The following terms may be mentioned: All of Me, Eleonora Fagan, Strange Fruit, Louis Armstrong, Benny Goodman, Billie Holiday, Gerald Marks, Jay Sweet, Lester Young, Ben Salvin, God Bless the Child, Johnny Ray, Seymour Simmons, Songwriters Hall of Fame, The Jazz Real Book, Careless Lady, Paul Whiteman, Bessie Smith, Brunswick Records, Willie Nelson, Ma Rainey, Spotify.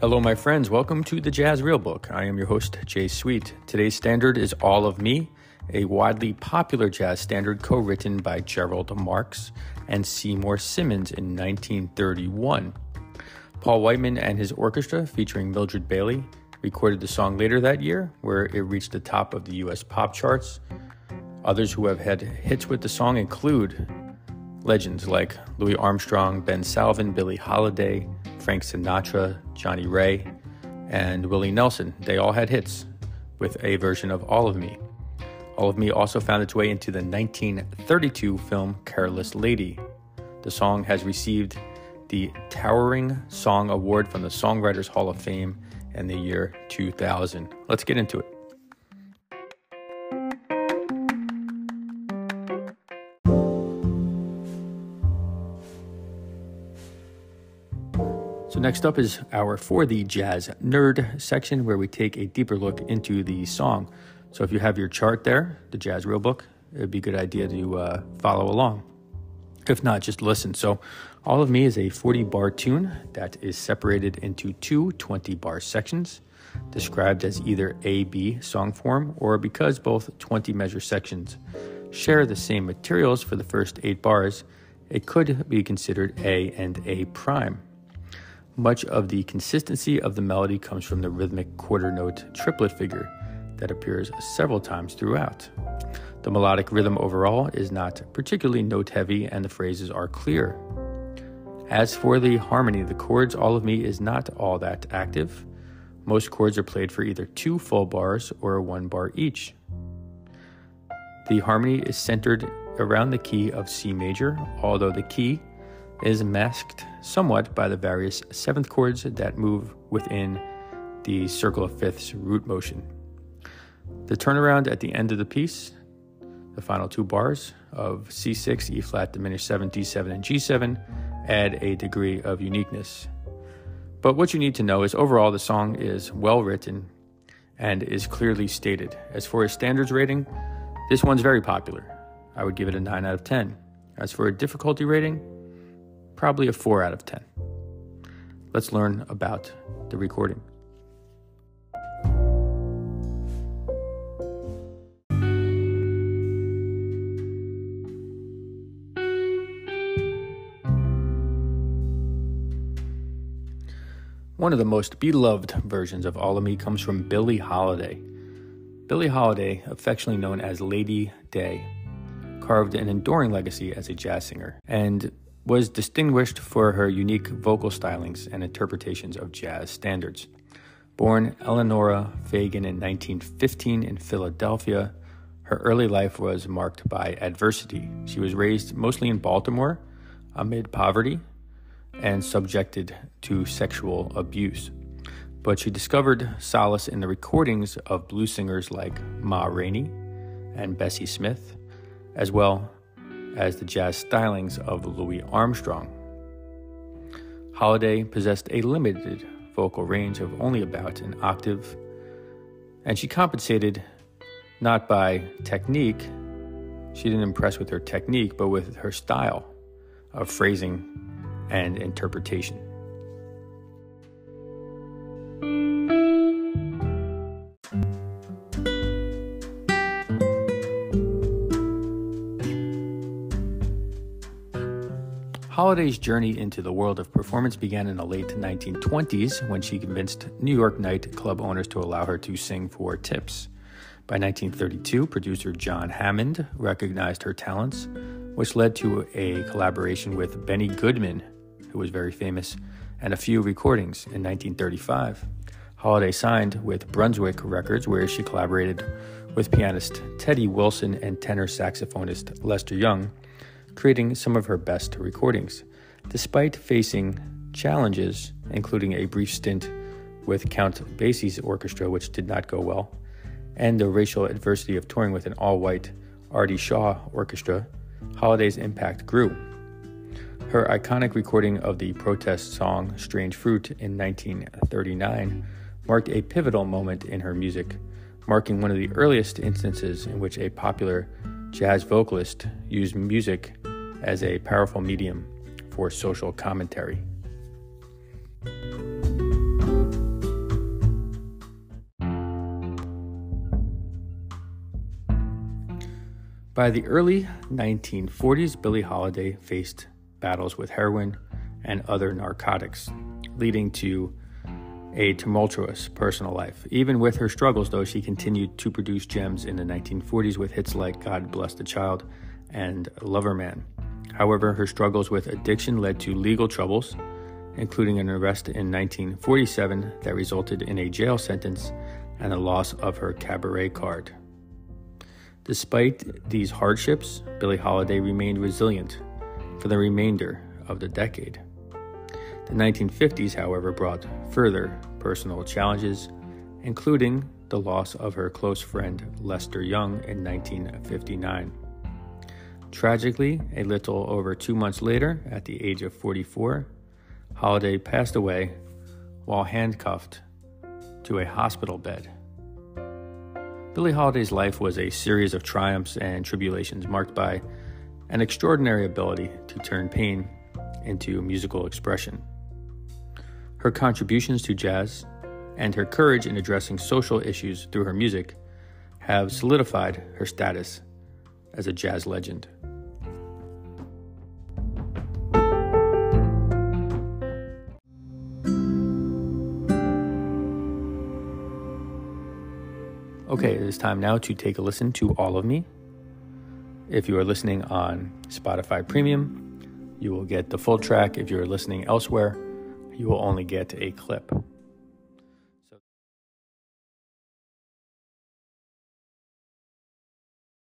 Hello, my friends. Welcome to The Jazz Real Book. I am your host, Jay Sweet. Today's standard is All of Me, a widely popular jazz standard co-written by Gerald Marks and Seymour Simmons in 1931. Paul Whiteman and his orchestra, featuring Mildred Bailey, recorded the song later that year, where it reached the top of the U.S. pop charts. Others who have had hits with the song include legends like Louis Armstrong, Ben Salvin, Billie Holiday, Frank Sinatra, Johnny Ray, and Willie Nelson. They all had hits with a version of All of Me. All of Me also found its way into the 1932 film Careless Lady. The song has received the Towering Song Award from the Songwriters Hall of Fame in the year 2000. Let's get into it. Next up is our For the Jazz Nerd section, where we take a deeper look into the song. So if you have your chart there, the Jazz Real Book, it would be a good idea to follow along. If not, just listen. So All of Me is a 40-bar tune that is separated into two 20-bar sections, described as either A-B song form or because both 20-measure sections share the same materials for the first 8 bars, it could be considered A and A prime. Much of the consistency of the melody comes from the rhythmic quarter note triplet figure that appears several times throughout. The melodic rhythm overall is not particularly note heavy and the phrases are clear. As for the harmony, the chords All of Me is not all that active. Most chords are played for either 2 full bars or 1 bar each. The harmony is centered around the key of C major, although the key is masked somewhat by the various seventh chords that move within the circle of fifths root motion. The turnaround at the end of the piece, the final 2 bars of C6, E flat diminished 7, D7, and G7, add a degree of uniqueness. But what you need to know is overall the song is well written and is clearly stated. As for a standards rating, this one's very popular. I would give it a 9 out of 10. As for a difficulty rating, probably a 4 out of 10. Let's learn about the recording. One of the most beloved versions of All of Me comes from Billie Holiday. Billie Holiday, affectionately known as Lady Day, carved an enduring legacy as a jazz singer and was distinguished for her unique vocal stylings and interpretations of jazz standards. Born Eleonora Fagan in 1915 in Philadelphia, her early life was marked by adversity. She was raised mostly in Baltimore amid poverty and subjected to sexual abuse. But she discovered solace in the recordings of blues singers like Ma Rainey and Bessie Smith, as well as the jazz stylings of Louis Armstrong. Holiday possessed a limited vocal range of only about an octave, and she compensated not by technique, she didn't impress with her technique, but with her style of phrasing and interpretation. Holiday's journey into the world of performance began in the late 1920s when she convinced New York nightclub owners to allow her to sing for tips. By 1932, producer John Hammond recognized her talents, which led to a collaboration with Benny Goodman, who was very famous, and a few recordings. In 1935, Holiday signed with Brunswick Records, where she collaborated with pianist Teddy Wilson and tenor saxophonist Lester Young, creating some of her best recordings, despite facing challenges, including a brief stint with Count Basie's orchestra, which did not go well, and the racial adversity of touring with an all-white Artie Shaw orchestra. Holiday's impact grew. Her iconic recording of the protest song Strange Fruit in 1939 marked a pivotal moment in her music, marking one of the earliest instances in which a popular jazz vocalist used music as a powerful medium for social commentary. By the early 1940s, Billie Holiday faced battles with heroin and other narcotics, leading to a tumultuous personal life. Even with her struggles, though, she continued to produce gems in the 1940s with hits like God Bless the Child and Lover Man. However, her struggles with addiction led to legal troubles, including an arrest in 1947 that resulted in a jail sentence and the loss of her cabaret card. Despite these hardships, Billie Holiday remained resilient for the remainder of the decade. The 1950s, however, brought further personal challenges, including the loss of her close friend Lester Young in 1959. Tragically, a little over 2 months later, at the age of 44, Holiday passed away while handcuffed to a hospital bed. Billie Holiday's life was a series of triumphs and tribulations marked by an extraordinary ability to turn pain into musical expression. Her contributions to jazz and her courage in addressing social issues through her music have solidified her status as a jazz legend. Okay, it is time now to take a listen to All of Me. If you are listening on Spotify Premium, you will get the full track. If you are listening elsewhere, you will only get a clip.